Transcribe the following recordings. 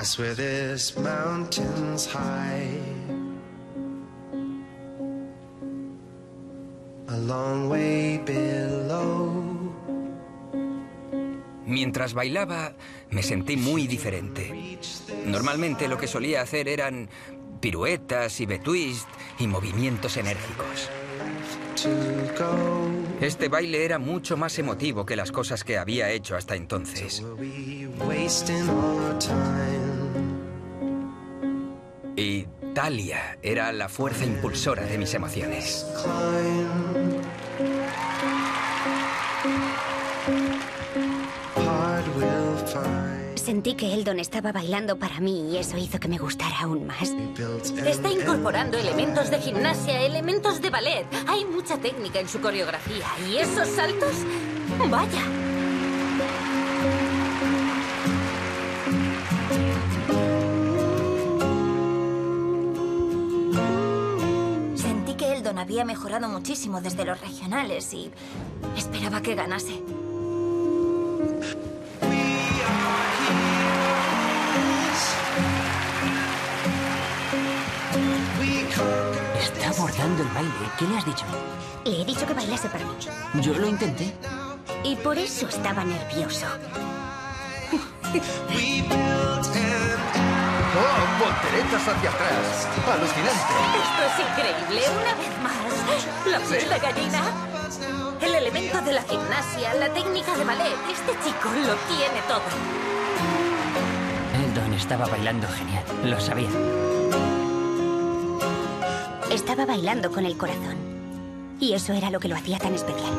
I swear this mountain's high, a long way below. Mientras bailaba, me sentí muy diferente. Normalmente lo que solía hacer eran piruetas y betwist y movimientos enérgicos. Este baile era mucho más emotivo que las cosas que había hecho hasta entonces. Y Talia era la fuerza impulsora de mis emociones. Sentí que Eldon estaba bailando para mí y eso hizo que me gustara aún más. Está incorporando elementos de gimnasia, elementos de ballet. Hay mucha técnica en su coreografía. ¿Y esos saltos? ¡Vaya! Sentí que Eldon había mejorado muchísimo desde los regionales y esperaba que ganase. Está abordando el baile. ¿Qué le has dicho? Le he dicho que bailase para mí. Yo lo intenté. Y por eso estaba nervioso. ¡Oh, volteretas hacia atrás! ¡Alucinante! Esto es increíble. Una vez más. La piel de gallina. El elemento de la gimnasia, la técnica de ballet. Este chico lo tiene todo. Eldon estaba bailando genial. Lo sabía. Estaba bailando con el corazón. Y eso era lo que lo hacía tan especial.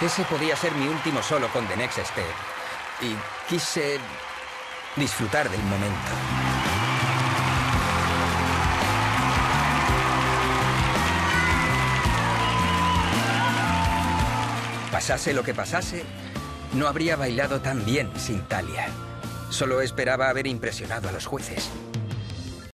Ese podía ser mi último solo con The Next Step. Y quise disfrutar del momento. Pasase lo que pasase, no habría bailado tan bien sin Talia. Solo esperaba haber impresionado a los jueces.